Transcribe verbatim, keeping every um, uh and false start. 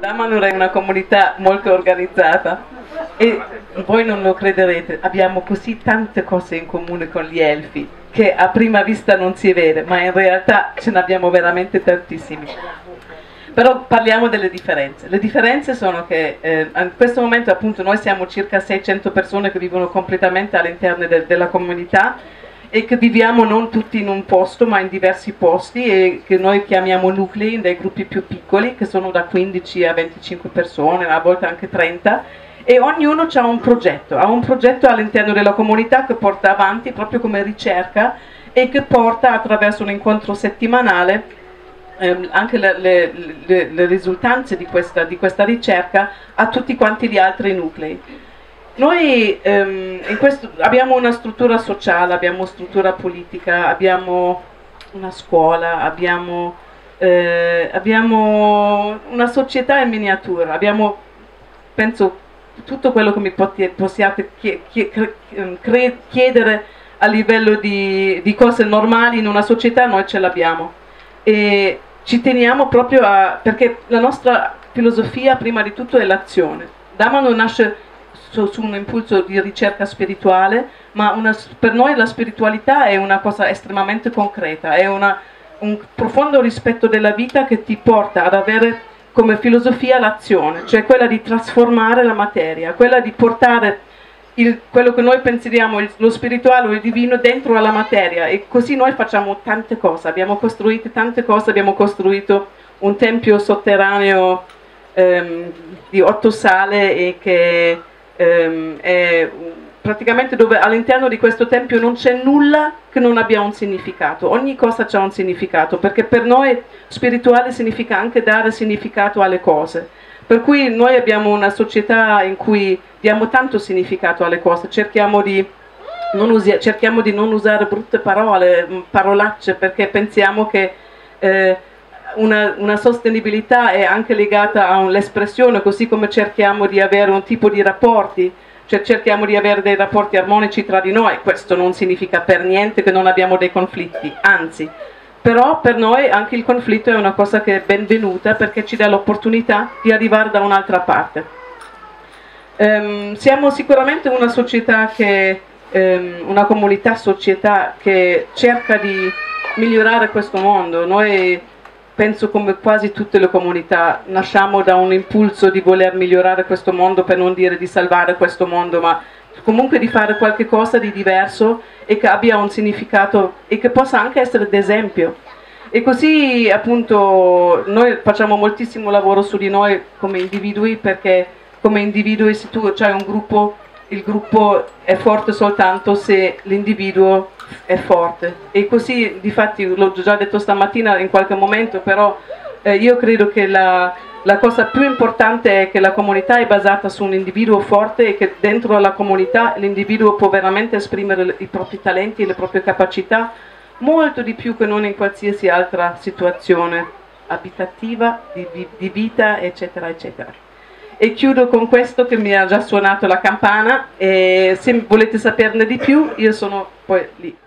Damanhur è una comunità molto organizzata e voi non lo crederete, abbiamo così tante cose in comune con gli elfi che a prima vista non si vede, ma in realtà ce ne abbiamo veramente tantissimi. Però parliamo delle differenze. Le differenze sono che eh, in questo momento appunto noi siamo circa seicento persone che vivono completamente all'interno de della comunità e che viviamo non tutti in un posto ma in diversi posti, e che noi chiamiamo nuclei, dei gruppi più piccoli che sono da quindici a venticinque persone, a volte anche trenta, e ognuno ha un progetto, ha un progetto all'interno della comunità che porta avanti proprio come ricerca e che porta attraverso un incontro settimanale Eh, anche le, le, le, le risultanze di questa, di questa ricerca a tutti quanti gli altri nuclei. Noi ehm, in questo, abbiamo una struttura sociale, abbiamo struttura politica, abbiamo una scuola, abbiamo, eh, abbiamo una società in miniatura, abbiamo, penso, tutto quello che mi possiate chiedere a livello di, di cose normali in una società, noi ce l'abbiamo. E ci teniamo proprio a, perché la nostra filosofia prima di tutto è l'azione. Damanhur nasce su, su un impulso di ricerca spirituale, ma una, per noi la spiritualità è una cosa estremamente concreta, è una, un profondo rispetto della vita che ti porta ad avere come filosofia l'azione, cioè quella di trasformare la materia, quella di portare Il, quello che noi pensiamo, il, lo spirituale o il divino, dentro alla materia. E così noi facciamo tante cose, abbiamo costruito tante cose, abbiamo costruito un tempio sotterraneo ehm, di otto sale e che ehm, è praticamente dove all'interno di questo tempio non c'è nulla che non abbia un significato, ogni cosa ha un significato, perché per noi spirituale significa anche dare significato alle cose. Per cui noi abbiamo una società in cui diamo tanto significato alle cose, cerchiamo di non, cerchiamo di non usare brutte parole, parolacce, perché pensiamo che eh, una, una sostenibilità è anche legata all'espressione, così come cerchiamo di avere un tipo di rapporti, cioè cerchiamo di avere dei rapporti armonici tra di noi. Questo non significa per niente che non abbiamo dei conflitti, anzi. Però per noi anche il conflitto è una cosa che è benvenuta, perché ci dà l'opportunità di arrivare da un'altra parte. Um, siamo sicuramente una società che, um, una comunità società che cerca di migliorare questo mondo. Noi, penso come quasi tutte le comunità, nasciamo da un impulso di voler migliorare questo mondo, per non dire di salvare questo mondo, ma comunque di fare qualche cosa di diverso e che abbia un significato e che possa anche essere d'esempio. E così appunto noi facciamo moltissimo lavoro su di noi come individui, perché come individui, se tu c'hai un gruppo, il gruppo è forte soltanto se l'individuo è forte. E così, difatti, l'ho già detto stamattina in qualche momento, però eh, io credo che la La cosa più importante è che la comunità è basata su un individuo forte e che dentro la comunità l'individuo può veramente esprimere i propri talenti e le proprie capacità, molto di più che non in qualsiasi altra situazione abitativa, di, di vita, eccetera, eccetera. E chiudo con questo, che mi ha già suonato la campana, e se volete saperne di più io sono poi lì.